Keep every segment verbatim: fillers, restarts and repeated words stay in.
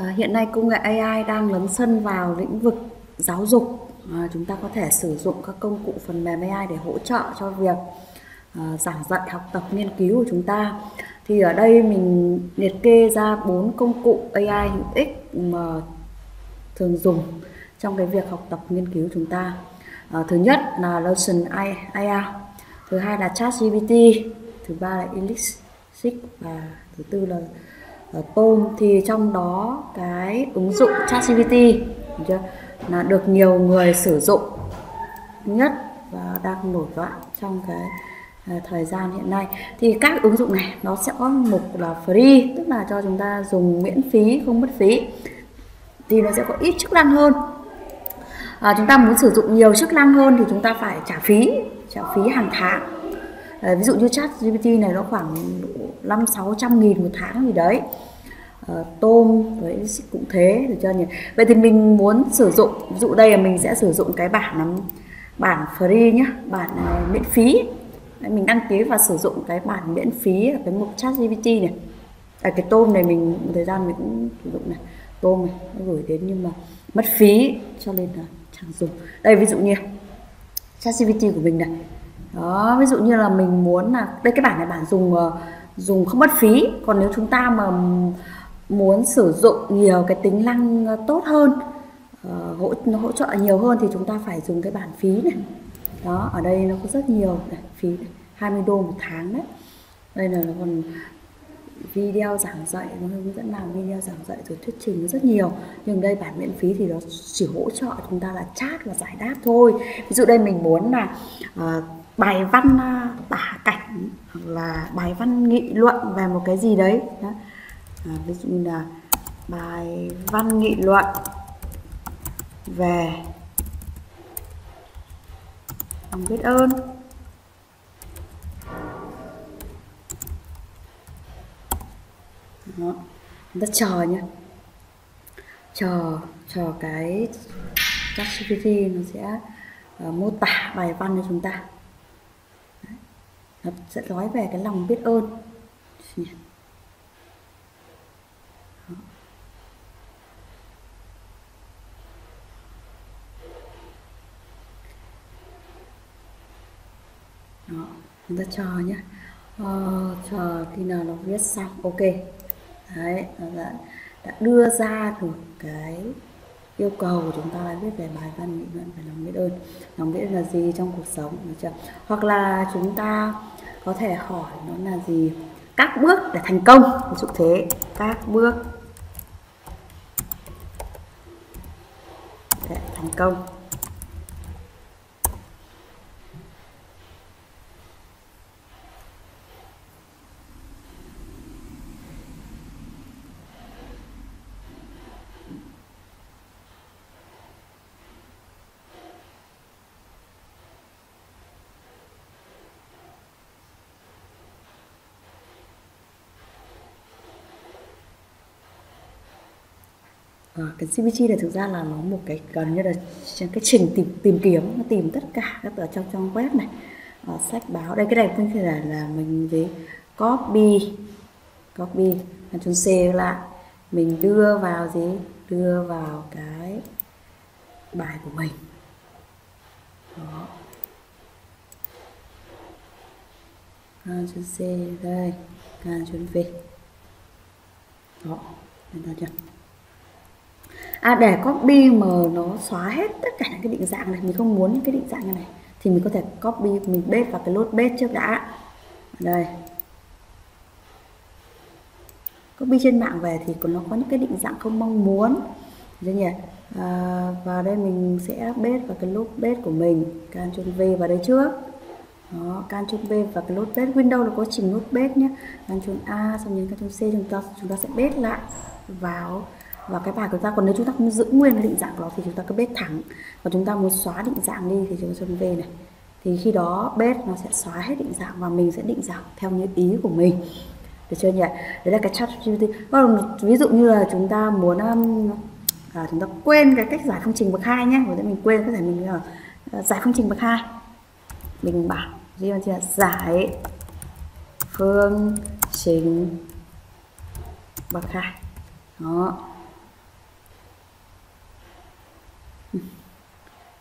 À, hiện nay công nghệ a i đang lấn sân vào lĩnh vực giáo dục. À, chúng ta có thể sử dụng các công cụ phần mềm a i để hỗ trợ cho việc à, giảng dạy, học tập, nghiên cứu của chúng ta. Thì ở đây mình liệt kê ra bốn công cụ a i hữu ích mà thường dùng trong cái việc học tập, nghiên cứu chúng ta. À, thứ nhất là Notion a i, thứ hai là ChatGPT, thứ ba là Elicit và thứ tư là Tome. Thì trong đó cái ứng dụng ChatGPT là được nhiều người sử dụng nhất và đang nổi loạn trong cái thời gian hiện nay. Thì các ứng dụng này nó sẽ có mục là free, tức là cho chúng ta dùng miễn phí, không mất phí, thì nó sẽ có ít chức năng hơn. À, chúng ta muốn sử dụng nhiều chức năng hơn thì chúng ta phải trả phí, trả phí hàng tháng. À, ví dụ như ChatGPT này nó khoảng năm sáu trăm nghìn một tháng gì đấy. À, Tome với Elicit cũng thế, được chưa nhỉ? Vậy thì mình muốn sử dụng, ví dụ đây là mình sẽ sử dụng cái bản bản free nhá, bản uh, miễn phí. Đấy, mình đăng ký và sử dụng cái bản miễn phí ở cái mục ChatGPT này. À, cái Tome này mình một thời gian mình cũng sử dụng này, Tome này nó gửi đến nhưng mà mất phí cho nên là chẳng dùng. Đây ví dụ như ChatGPT của mình này. Đó, ví dụ như là mình muốn là đây cái bản này bản dùng dùng không mất phí. Còn nếu chúng ta mà muốn sử dụng nhiều cái tính năng tốt hơn, uh, hỗ hỗ trợ nhiều hơn thì chúng ta phải dùng cái bản phí này. Đó, ở đây nó có rất nhiều này, phí này, hai mươi đô một tháng đấy. Đây là nó còn video giảng dạy, nó hướng dẫn làm video giảng dạy rồi thuyết trình rất nhiều. Nhưng đây bản miễn phí thì nó chỉ hỗ trợ chúng ta là chat và giải đáp thôi. Ví dụ đây mình muốn là uh, bài văn tả cảnh hoặc là bài văn nghị luận về một cái gì đấy. Đó. À, ví dụ như là bài văn nghị luận về lòng biết ơn. Đó. Chúng ta chờ nhé, chờ chờ cái ChatGPT nó sẽ uh, mô tả bài văn cho chúng ta. Đấy. Nó sẽ nói về cái lòng biết ơn. Đó, chúng ta chờ nhé, ờ, chờ khi nào nó viết xong, ok. Đấy, nó đã, đã đưa ra được cái yêu cầu của chúng ta là viết về bài văn nghị luận về lòng biết ơn. Lòng biết ơn là gì trong cuộc sống, được chưa? Hoặc là chúng ta có thể hỏi nó là gì, các bước để thành công, ví dụ thế, các bước để thành công. À, cái xê pê tê này thực ra là nó một cái gần như là cái trình tìm tìm kiếm, nó tìm tất cả các ở trong trong web này, à, sách báo. Đây cái này cũng là là mình với copy copy là chúng C lại mình đưa vào gì, đưa vào cái bài của mình. Đó. Ctrl C đây, Ctrl V. Đó, chúng ta chưa? À, để copy mà nó xóa hết tất cả những cái định dạng này, mình không muốn những cái định dạng như này thì mình có thể copy, mình paste vào cái lốt paste trước đã. Đây, copy trên mạng về thì còn nó có những cái định dạng không mong muốn, được nhỉ? À, và đây mình sẽ paste vào cái lốt paste của mình, Ctrl V vào đây trước. Đó, Ctrl V và cái lốt paste. Windows nó có chỉnh lốt paste nhé, Ctrl A xong nhấn Ctrl C, chúng ta chúng ta sẽ paste lại vào và cái bài của ta. Còn nếu chúng ta muốn giữ nguyên cái định dạng của nó thì chúng ta cứ paste thẳng, và chúng ta muốn xóa định dạng đi thì chúng ta chọn V này, thì khi đó paste nó sẽ xóa hết định dạng và mình sẽ định dạng theo như ý của mình, được chưa nhỉ? Đấy là cái ChatGPT. Ví dụ như là chúng ta muốn à, chúng ta quên cái cách giải phương trình bậc hai nhé, rồi mình quên cái giải mình là giải phương trình bậc hai, mình bảo gì là giải phương trình bậc hai. Đó,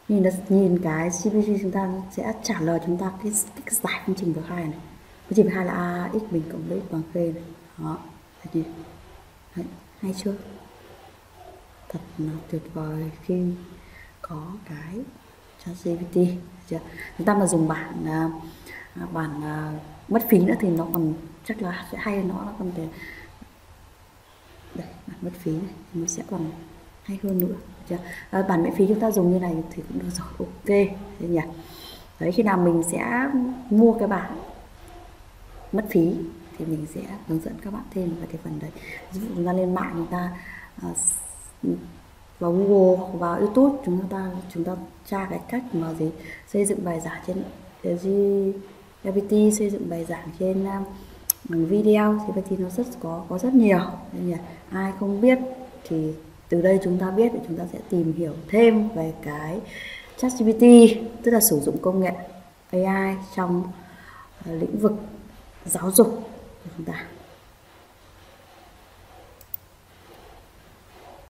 nhìn, nhìn cái xê pê tê chúng ta sẽ trả lời chúng ta cái, cái giải phương trình bậc hai này. Phương trình bậc hai là a x bình cộng với x bằng k này. Đó, thấy chưa? Hay chưa? Thật là tuyệt vời khi có cái ChatGPT. Chúng ta mà dùng bản bản mất phí nữa thì nó còn chắc là sẽ hay, nó nó còn để đây, bản mất phí này thì nó sẽ còn hay hơn nữa. À, bản miễn phí chúng ta dùng như này thì cũng được rồi, ok thế nhỉ? Đấy, khi nào mình sẽ mua cái bản mất phí thì mình sẽ hướng dẫn các bạn thêm về cái phần đấy. Ví dụ chúng ta lên mạng, chúng ta à, vào Google, vào YouTube, chúng ta chúng ta tra cái cách mà gì xây dựng bài giảng trên lờ vê tê, xây dựng bài giảng trên bằng video thì vậy thì nó rất có có rất nhiều. Thế nhỉ? Ai không biết thì từ đây chúng ta biết, để chúng ta sẽ tìm hiểu thêm về cái ChatGPT, tức là sử dụng công nghệ a i trong lĩnh vực giáo dục của chúng ta.